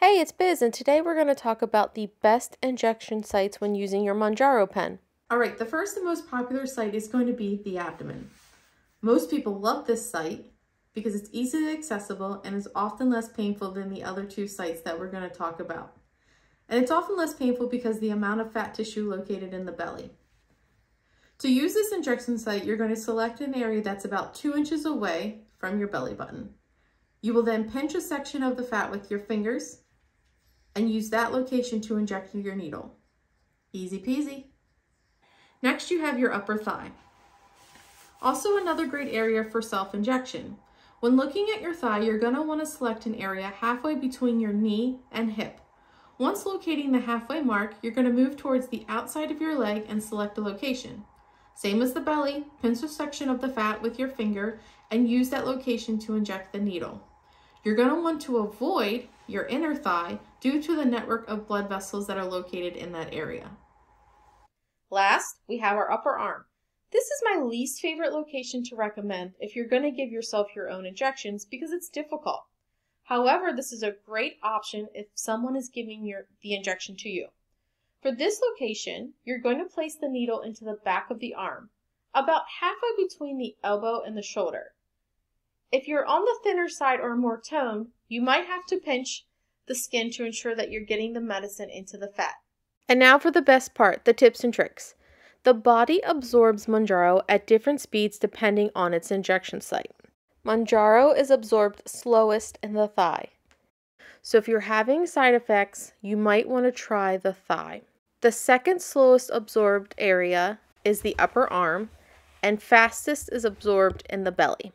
Hey, it's Biz, and today we're going to talk about the best injection sites when using your Mounjaro pen. Alright, the first and most popular site is going to be the abdomen. Most people love this site because it's easily accessible and is often less painful than the other two sites that we're going to talk about. And it's often less painful because the amount of fat tissue located in the belly. To use this injection site, you're going to select an area that's about 2 inches away from your belly button. You will then pinch a section of the fat with your fingers and use that location to inject your needle. Easy peasy. Next, you have your upper thigh. Also another great area for self-injection. When looking at your thigh, you're gonna wanna select an area halfway between your knee and hip. Once locating the halfway mark, you're gonna move towards the outside of your leg and select a location. Same as the belly, pinch a section of the fat with your finger and use that location to inject the needle. You're gonna want to avoid your inner thigh due to the network of blood vessels that are located in that area. Last, we have our upper arm. This is my least favorite location to recommend if you're gonna give yourself your own injections because it's difficult. However, this is a great option if someone is giving the injection to you. For this location, you're going to place the needle into the back of the arm, about halfway between the elbow and the shoulder. If you're on the thinner side or more toned, you might have to pinch the skin to ensure that you're getting the medicine into the fat. And now for the best part, the tips and tricks. The body absorbs Mounjaro at different speeds depending on its injection site. Mounjaro is absorbed slowest in the thigh. So if you're having side effects, you might want to try the thigh. The second slowest absorbed area is the upper arm, and fastest is absorbed in the belly.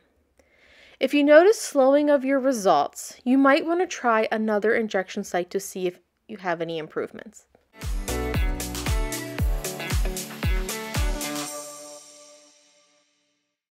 If you notice slowing of your results, you might want to try another injection site to see if you have any improvements.